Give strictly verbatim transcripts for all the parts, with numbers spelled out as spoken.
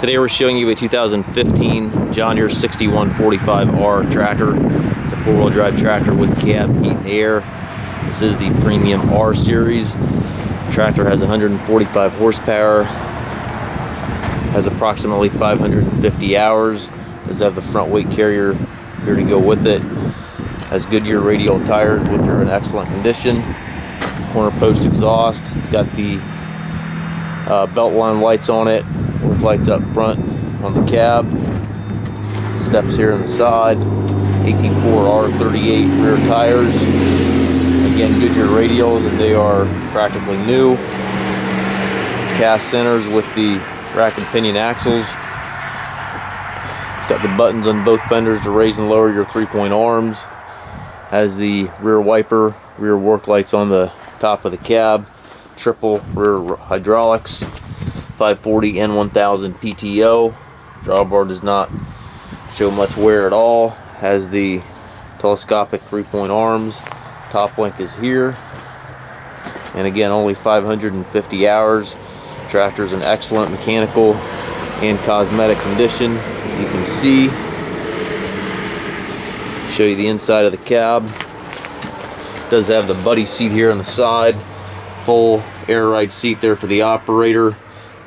Today we're showing you a two thousand fifteen John Deere sixty-one forty-five R tractor. It's a four-wheel drive tractor with cab, heat, and air. This is the Premium R Series. The tractor has one hundred forty-five horsepower, has approximately five hundred fifty hours, does have the front weight carrier here to go with it, has Goodyear radial tires, which are in excellent condition, corner post exhaust, it's got the uh, belt line lights on it, work lights up front on the cab, steps here on the side, eighteen four R thirty-eight rear tires, again Goodyear radials, and they are practically new, cast centers with the rack and pinion axles, it's got the buttons on both fenders to raise and lower your three-point arms, has the rear wiper, rear work lights on the top of the cab, triple rear hydraulics, five forty N one thousand P T O. Drawbar does not show much wear at all. Has the telescopic three-point arms. Top link is here. And again, only five hundred fifty hours. Tractor is in excellent mechanical and cosmetic condition, as you can see. Show you the inside of the cab. Does have the buddy seat here on the side. Full air ride seat there for the operator.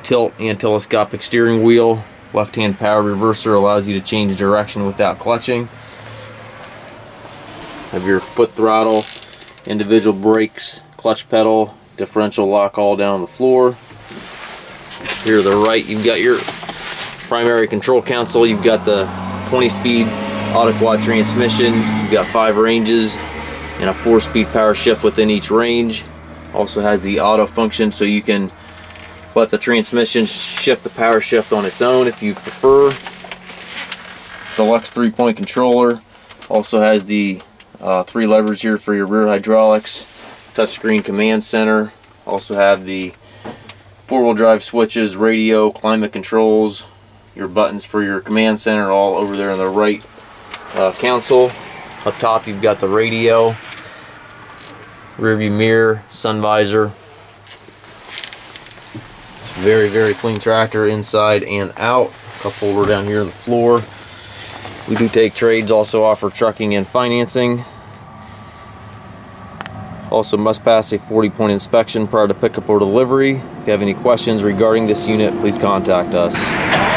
Tilt and telescopic steering wheel. Left-hand power reverser allows you to change direction without clutching. Have your foot throttle, individual brakes, clutch pedal, differential lock all down on the floor. Here to the right, you've got your primary control console. You've got the twenty-speed auto-quad transmission. You've got five ranges and a four-speed power shift within each range. Also has the auto function, so you can let the transmission shift the power shift on its own if you prefer. Deluxe three-point controller, also has the uh, three levers here for your rear hydraulics, touchscreen command center, also have the four-wheel drive switches, radio, climate controls, your buttons for your command center all over there on the right uh, console. Up top you've got the radio, rear view mirror, sun visor. Very, very clean tractor inside and out. Cup holder down here on the floor. We do take trades, also offer trucking and financing. Also must pass a forty-point inspection prior to pickup or delivery. If you have any questions regarding this unit, please contact us.